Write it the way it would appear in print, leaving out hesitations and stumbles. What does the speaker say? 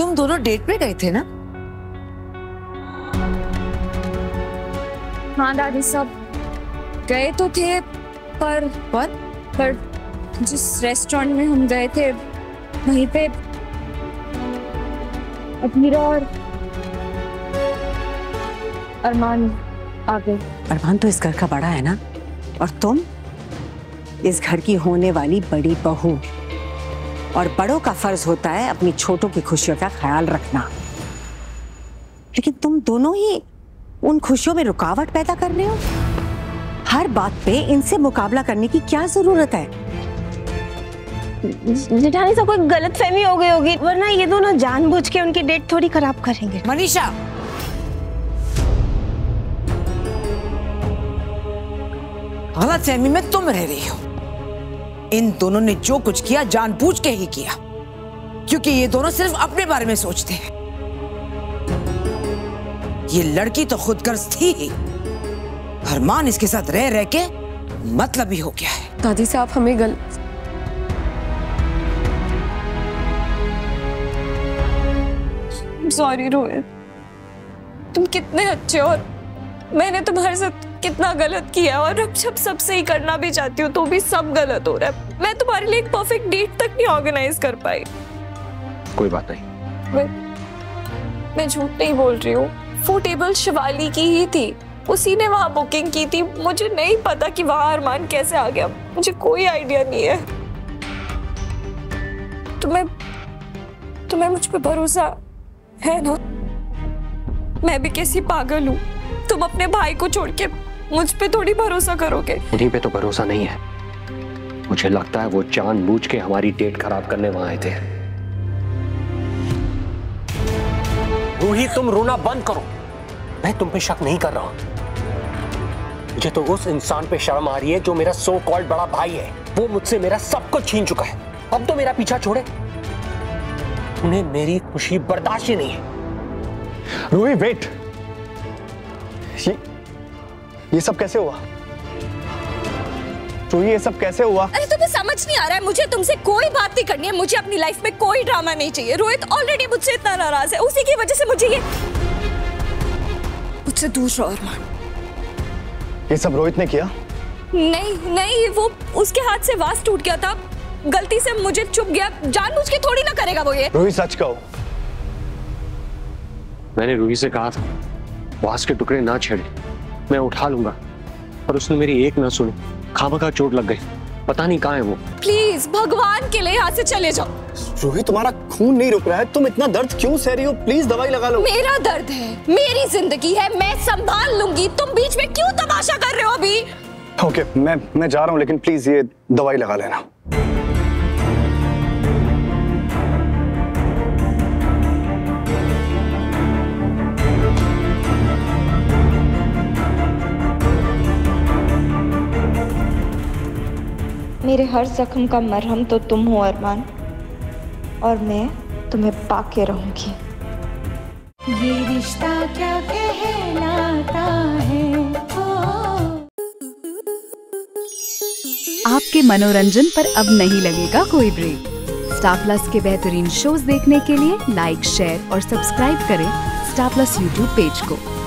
तुम दोनों डेट पे गए थे ना? हाँ दादी साहब, गए तो थे पर जिस रेस्टोरेंट में हम गए थे वहीं पे अमीरा और अरमान आ गए। अरमान तो इस घर का बड़ा है ना, और तुम इस घर की होने वाली बड़ी बहू, और बड़ों का फर्ज होता है अपनी छोटों की खुशियों का ख्याल रखना, लेकिन तुम दोनों ही उन खुशियों में रुकावट पैदा कर रहे हो। हर बात पे इनसे मुकाबला करने की क्या जरूरत है? जेठानी साहब, कोई गलतफहमी हो गई होगी, वरना ये दोनों जानबूझ के उनकी डेट थोड़ी खराब करेंगे। मनीषा, गलतफहमी में तुम रह रही हो। इन दोनों ने जो कुछ किया जानबूझ के ही किया, क्योंकि ये दोनों सिर्फ अपने बारे में सोचते हैं। ये लड़की तो खुदगर्ज थी ही, अरमान इसके साथ रह रह के मतलब ही हो गया है। दादी साहब, हमें गलत सॉरी रोहित, तुम कितने अच्छे हो, मैंने तुम्हारे साथ कितना गलत किया, और अब जब सब सही करना भी चाहती हूँ तो भी सब गलत हो रहा है। मैं तुम्हारे लिए एक परफेक्ट डेट तक नहीं ऑर्गेनाइज कर पाई। कोई बात नहीं, मैं झूठ नहीं बोल रही हूँ। फूड टेबल शिवाली की ही थी, उसी ने वहाँ बुकिंग की थी। मुझे नहीं पता कि वहाँ अरमान कैसे आ गया, मुझे कोई आइडिया नहीं है। तुम्हें मुझ पर भरोसा है ना? मैं भी कैसी पागल हूँ, तुम अपने भाई को छोड़ के मुझ पे थोड़ी भरोसा करोगे। उन्हीं पे तो भरोसा नहीं है। मुझे लगता है वो जानबूझ के हमारी डेट खराब करने वहां आए थे। रूही, तुम रोना बंद करो। मैं तुम पे शक नहीं कर रहा हूं। मुझे तो उस इंसान पे शर्म आ रही है जो मेरा सो कॉल्ड बड़ा भाई है। वो मुझसे मेरा सब कुछ छीन चुका है, अब तो मेरा पीछा छोड़े। उन्हें मेरी खुशी बर्दाश्त ही नहीं है। रूही वेट, ये सब कैसे हुआ? रूही, ये सब कैसे हुआ? अरे तुम्हें समझ नहीं आ रहा है? मुझे तुमसे कोई बात नहीं करनी है, मुझे अपनी लाइफ में कोई ड्रामा नहीं चाहिए। रोहित ऑलरेडी मुझसे इतना नाराज है, उसी की वजह से मुझे ये मुझसे दूर रहो अरमान। ये सब रोहित ने किया? नहीं, वो उसके हाथ से वास टूट गया था, गलती से मुझे चुप गया, जानबूझ के थोड़ी ना करेगा वो ये। रूही सच कहो। मैंने रूही से कहा था वास के टुकड़े ना छेड़े, मैं उठा लूंगा, पर उसने मेरी एक ना सुनी, खामखा चोट लग गई, पता नहीं कहाँ है वो। प्लीज भगवान के लिए यहाँ से चले जाओ। रूही, तुम्हारा खून नहीं रुक रहा है, तुम इतना दर्द क्यों सह रही हो? प्लीज दवाई लगा लो। मेरा दर्द है, मेरी जिंदगी है, मैं संभाल लूंगी, तुम बीच में क्यों तमाशा कर रहे हो अभी? ओके, मैं जा रहा हूँ, लेकिन प्लीज ये दवाई लगा लेना। मेरे हर जख्म का मरहम तो तुम हो अरमान, और मैं तुम्हें पाके रहूंगी। ये रिश्ता क्या कहलाता है? आपके मनोरंजन पर अब नहीं लगेगा कोई ब्रेक। स्टार प्लस के बेहतरीन शोज देखने के लिए लाइक, शेयर और सब्सक्राइब करें स्टार प्लस यूट्यूब पेज को।